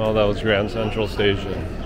Well, that was Grand Central Station.